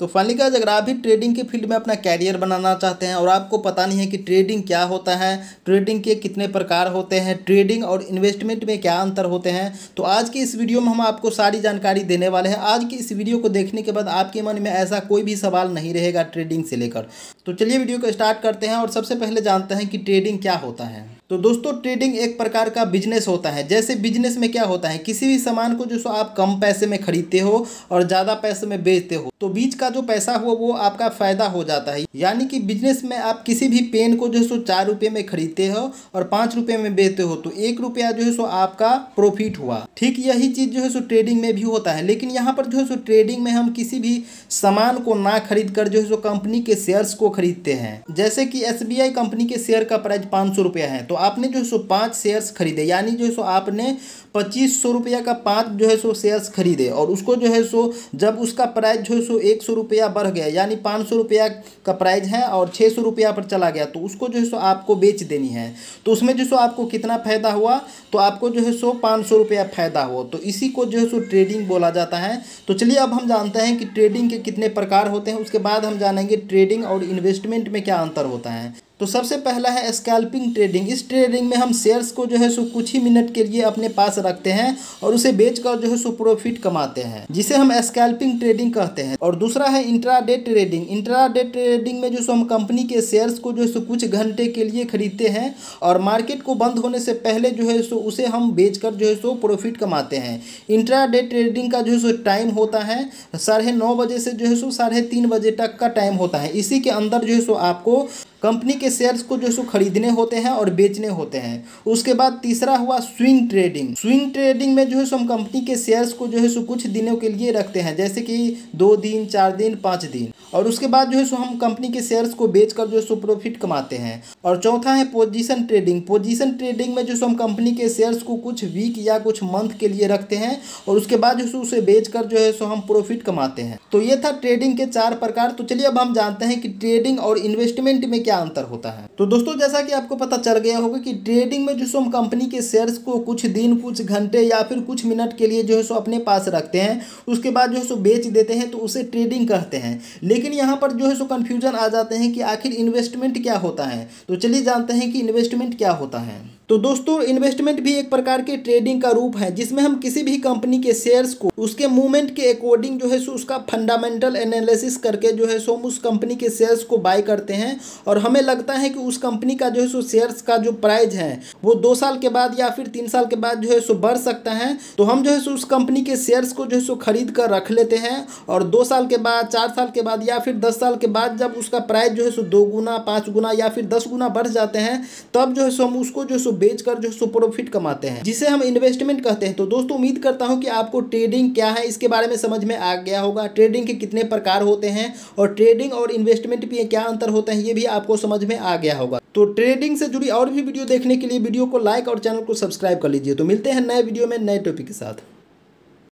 तो finally guys, अगर आप भी ट्रेडिंग के फील्ड में अपना कैरियर बनाना चाहते हैं और आपको पता नहीं है कि ट्रेडिंग क्या होता है, ट्रेडिंग के कितने प्रकार होते हैं, ट्रेडिंग और इन्वेस्टमेंट में क्या अंतर होते हैं, तो आज की इस वीडियो में हम आपको सारी जानकारी देने वाले हैं। आज की इस वीडियो को देखने के बाद आपके मन में ऐसा कोई भी सवाल नहीं रहेगा ट्रेडिंग से लेकर। तो चलिए वीडियो को स्टार्ट करते हैं और सबसे पहले जानते हैं कि ट्रेडिंग क्या होता है। तो दोस्तों, ट्रेडिंग एक प्रकार का बिजनेस होता है। जैसे बिजनेस में क्या होता है, किसी भी सामान को जो सो आप कम पैसे में खरीदते हो और ज़्यादा पैसे में बेचते हो, तो बीच का जो पैसा हुआ वो आपका फ़ायदा हो जाता है। यानी कि बिजनेस में आप किसी भी पेन को जो सो 4 रुपये में खरीदते हो और 5 रुपये में बेचते हो, तो 1 रुपया जो है सो आपका प्रॉफिट हुआ। ठीक यही चीज़ जो है सो ट्रेडिंग में भी होता है, लेकिन यहाँ पर जो है सो ट्रेडिंग में हम किसी भी सामान को ना खरीद कर जो है सो कंपनी के शेयर्स को खरीदते हैं। जैसे कि SBI कंपनी के शेयर का प्राइस 500 रुपया है, तो आपने जो है सो 5 शेयर्स खरीदे, यानी जो है सो आपने 2500 रुपया का 5 जो है सो शेयर्स खरीदे और उसको जो है सो जब उसका प्राइस जो है सो 100 रुपया बढ़ गया, यानी 500 रुपया का प्राइस है और 600 रुपया पर चला गया, तो उसको जो है सो आपको बेच देनी है। तो उसमें जो है सो आपको कितना फ़ायदा हुआ, तो आपको जो है सो 500 रुपया फ़ायदा हो, तो इसी को जो है सो ट्रेडिंग बोला जाता है। तो चलिए अब हम जानते हैं कि ट्रेडिंग के कितने प्रकार होते हैं, उसके बाद हम जानेंगे ट्रेडिंग और इन्वेस्टमेंट में क्या अंतर होता है। तो सबसे पहला है स्कैल्पिंग ट्रेडिंग। इस ट्रेडिंग में हम शेयर्स को जो है सो कुछ ही मिनट के लिए अपने पास रखते हैं और उसे बेचकर जो है सो प्रॉफिट कमाते हैं, जिसे हम स्कैल्पिंग ट्रेडिंग कहते हैं। और दूसरा है इंट्राडे ट्रेडिंग। इंट्राडे ट्रेडिंग में जो सो हम कंपनी के शेयर्स को जो है सो कुछ घंटे के लिए खरीदते हैं और मार्केट को बंद होने से पहले जो है सो उसे हम बेचकर जो है सो प्रॉफिट कमाते हैं। इंट्राडे ट्रेडिंग का जो है सो टाइम होता है 9:30 बजे से जो है सो 3:30 बजे तक का टाइम होता है। इसी के अंदर जो है सो आपको कंपनी के शेयर्स को जो सो खरीदने होते हैं और बेचने होते हैं। उसके बाद तीसरा हुआ स्विंग ट्रेडिंग। स्विंग ट्रेडिंग में जो है सो हम कंपनी के शेयर्स को जो है सो कुछ दिनों के लिए रखते हैं, जैसे कि 2 दिन, 4 दिन, 5 दिन, और उसके बाद जो है सो हम कंपनी के शेयर्स को बेचकर जो सो प्रॉफिट कमाते हैं। और चौथा है पोजीशन ट्रेडिंग। पोजीशन ट्रेडिंग में जो सो हम कंपनी के शेयर्स को कुछ वीक या कुछ मंथ के लिए रखते हैं और उसके बाद जो सो उसे बेचकर जो है सो हम प्रॉफिट कमाते हैं। तो ये था ट्रेडिंग के 4 प्रकार। तो चलिए अब हम जानते हैं कि ट्रेडिंग और इन्वेस्टमेंट में क्या अंतर होता है। तो दोस्तों, जैसा कि आपको पता चल गया होगा कि ट्रेडिंग में जो सो हम कंपनी के शेयर्स को कुछ दिन, कुछ घंटे या फिर कुछ मिनट के लिए जो है सो अपने पास रखते हैं, उसके बाद जो है सो बेच देते हैं, तो उसे ट्रेडिंग कहते हैं। लेकिन यहाँ पर जो है सो कंफ्यूजन आ जाते हैं कि आखिर इन्वेस्टमेंट क्या होता है। तो चलिए जानते हैं कि इन्वेस्टमेंट क्या होता है। तो दोस्तों, इन्वेस्टमेंट भी एक प्रकार के ट्रेडिंग का रूप है, जिसमें हम किसी भी कंपनी के शेयर्स को उसके मूवमेंट के अकॉर्डिंग जो है सो उसका फंडामेंटल एनालिसिस करके जो है सो हम उस कंपनी के शेयर्स को बाय करते हैं और हमें लगता है कि उस कंपनी का जो है सो शेयर्स का जो प्राइस है वो 2 साल के बाद या फिर 3 साल के बाद जो है सो बढ़ सकता है, तो हम जो है सो उस कंपनी के शेयर्स को जो है सो खरीद कर रख लेते हैं और 2 साल के बाद, 4 साल के बाद या फिर 10 साल के बाद जब उसका प्राइस जो है सो 2 गुना, 5 गुना या फिर 10 गुना बढ़ जाते हैं, तब जो है सो हम उसको जो बेचकर जो सो प्रॉफिट कमाते हैं, जिसे हम इन्वेस्टमेंट कहते हैं। तो दोस्तों, उम्मीद करता हूं कि आपको ट्रेडिंग क्या है इसके बारे में समझ में आ गया होगा, ट्रेडिंग के कितने प्रकार होते हैं और ट्रेडिंग और इन्वेस्टमेंट में क्या अंतर होते हैं ये भी आपको समझ में आ गया होगा। तो ट्रेडिंग से जुड़ी और भी वीडियो देखने के लिए वीडियो को लाइक और चैनल को सब्सक्राइब कर लीजिए। तो मिलते हैं नए वीडियो में नए टॉपिक के साथ।